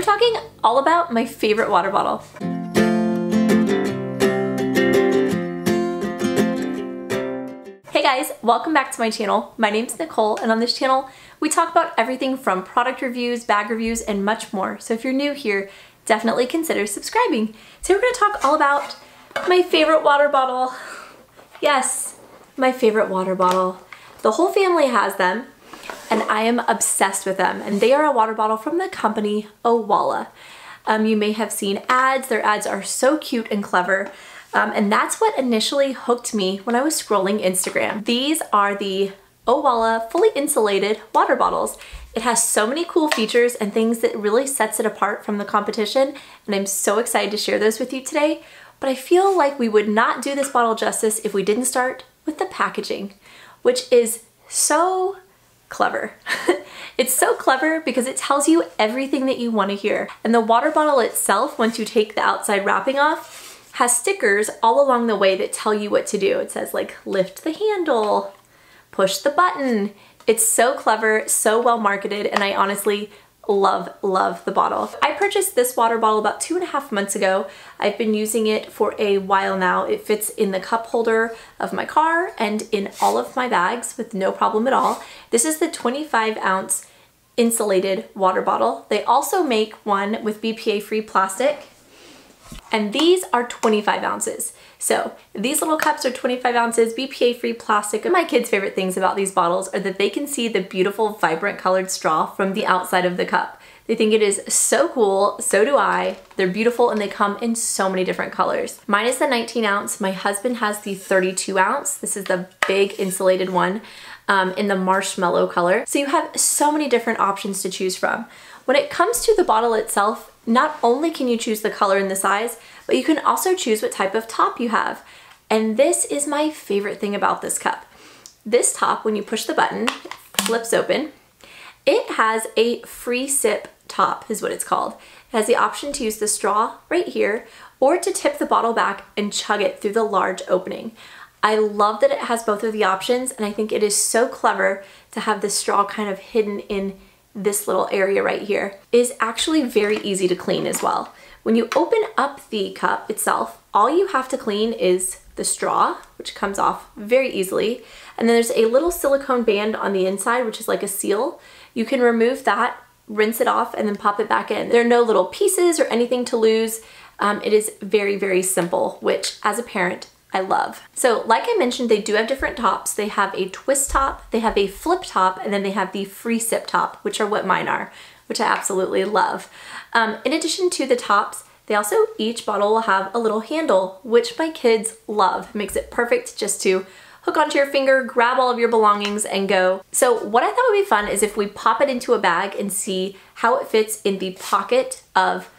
We're talking all about my favorite water bottle. Hey guys, welcome back to my channel. My name's Nicole, and on this channel, we talk about everything from product reviews, bag reviews, and much more. So if you're new here, definitely consider subscribing. Today we're gonna talk all about my favorite water bottle. Yes, my favorite water bottle. The whole family has them, and I am obsessed with them. And they are a water bottle from the company Owala. You may have seen ads. Their ads are so cute and clever. And that's what initially hooked me when I was scrolling Instagram. These are the Owala fully insulated water bottles. It has so many cool features and things that really sets it apart from the competition. And I'm so excited to share those with you today. But I feel like we would not do this bottle justice if we didn't start with the packaging, which is so clever. It's so clever because it tells you everything that you want to hear. And the water bottle itself, once you take the outside wrapping off, has stickers all along the way that tell you what to do. It says like, lift the handle, push the button. It's so clever, so well marketed, and I honestly love the bottle. I purchased this water bottle about 2.5 months ago. I've been using it for a while now. It fits in the cup holder of my car and in all of my bags with no problem at all. This is the 25-ounce insulated water bottle. They also make one with BPA-free plastic, and these are 25 ounces. So these little cups are 25 ounces, BPA-free plastic. And my kids' favorite things about these bottles are that they can see the beautiful, vibrant colored straw from the outside of the cup. They think it is so cool, so do I. They're beautiful and they come in so many different colors. Mine is the 19 ounce, my husband has the 32 ounce. This is the big insulated one in the marshmallow color. So you have so many different options to choose from. When it comes to the bottle itself, not only can you choose the color and the size, but you can also choose what type of top you have. And this is my favorite thing about this cup. This top, when you push the button, flips open. It has a free sip top, is what it's called. It has the option to use the straw right here, or to tip the bottle back and chug it through the large opening. I love that it has both of the options, and I think it is so clever to have the straw kind of hidden in this little area right here. It is actually very easy to clean as well. When you open up the cup itself, all you have to clean is the straw, which comes off very easily. And then there's a little silicone band on the inside, which is like a seal. You can remove that, rinse it off, and then pop it back in. There are no little pieces or anything to lose. It is very, very simple, which as a parent, I love. So like I mentioned, they do have different tops. They have a twist top, they have a flip top, and then they have the free sip top, which are what mine are, which I absolutely love. In addition to the tops, they also, each bottle will have a little handle, which my kids love. It makes it perfect just to hook onto your finger, grab all of your belongings, and go. So what I thought would be fun is if we pop it into a bag and see how it fits in the pocket of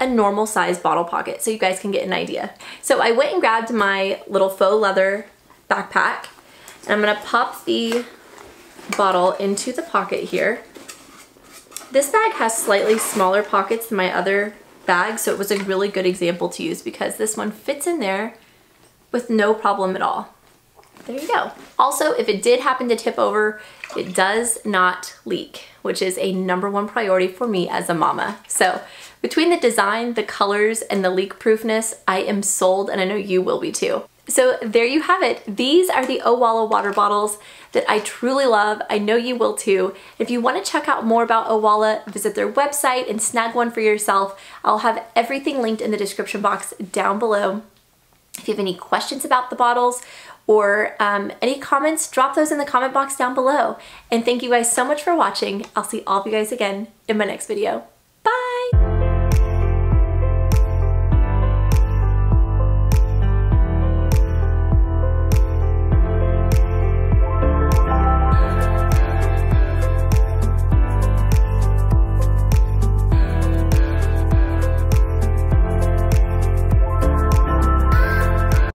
a normal size bottle pocket, so you guys can get an idea. So I went and grabbed my little faux leather backpack, and I'm gonna pop the bottle into the pocket here. This bag has slightly smaller pockets than my other bag, so it was a really good example to use because this one fits in there with no problem at all. There you go. Also, if it did happen to tip over, it does not leak, which is a #1 priority for me as a mama. So between the design, the colors, and the leak-proofness, I am sold, and I know you will be too. So there you have it. These are the Owala water bottles that I truly love. I know you will too. If you want to check out more about Owala, visit their website and snag one for yourself. I'll have everything linked in the description box down below. If you have any questions about the bottles, or any comments, drop those in the comment box down below. And thank you guys so much for watching. I'll see all of you guys again in my next video.